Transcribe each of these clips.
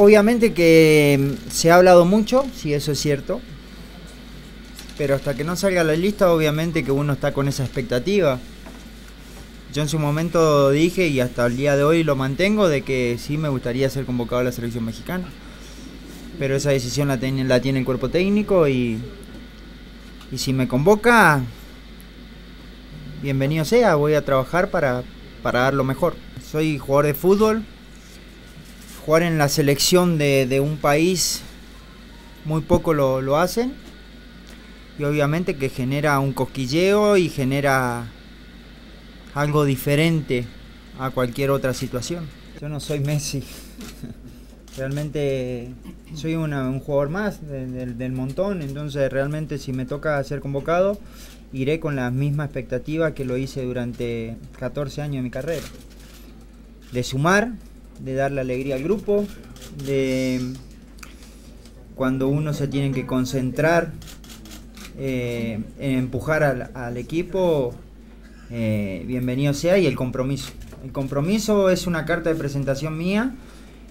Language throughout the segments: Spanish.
Obviamente que se ha hablado mucho, sí, eso es cierto. Pero hasta que no salga la lista, obviamente que uno está con esa expectativa. Yo en su momento dije, y hasta el día de hoy lo mantengo, de que sí me gustaría ser convocado a la selección mexicana. Pero esa decisión la tiene el cuerpo técnico y si me convoca, bienvenido sea, voy a trabajar para dar lo mejor. Soy jugador de fútbol. Jugar en la selección de un país muy poco lo hacen, y obviamente que genera un cosquilleo y genera algo diferente a cualquier otra situación. Yo no soy Messi, realmente soy un jugador más del montón, entonces realmente si me toca ser convocado iré con la misma expectativa que lo hice durante 14 años de mi carrera, de sumar, de dar la alegría al grupo, de cuando uno se tiene que concentrar en empujar al equipo, bienvenido sea, y el compromiso. El compromiso es una carta de presentación mía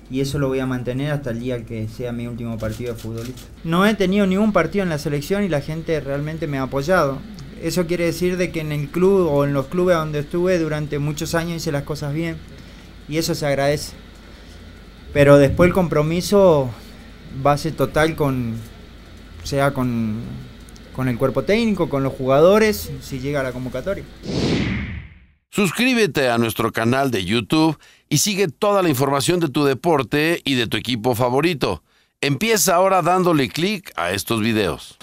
y eso lo voy a mantener hasta el día que sea mi último partido de futbolista. No he tenido ningún partido en la selección y la gente realmente me ha apoyado. Eso quiere decir de que en el club o en los clubes donde estuve durante muchos años hice las cosas bien. Y eso se agradece. Pero después el compromiso va a ser total con el cuerpo técnico, con los jugadores, si llega a la convocatoria. Suscríbete a nuestro canal de YouTube y sigue toda la información de tu deporte y de tu equipo favorito. Empieza ahora dándole clic a estos videos.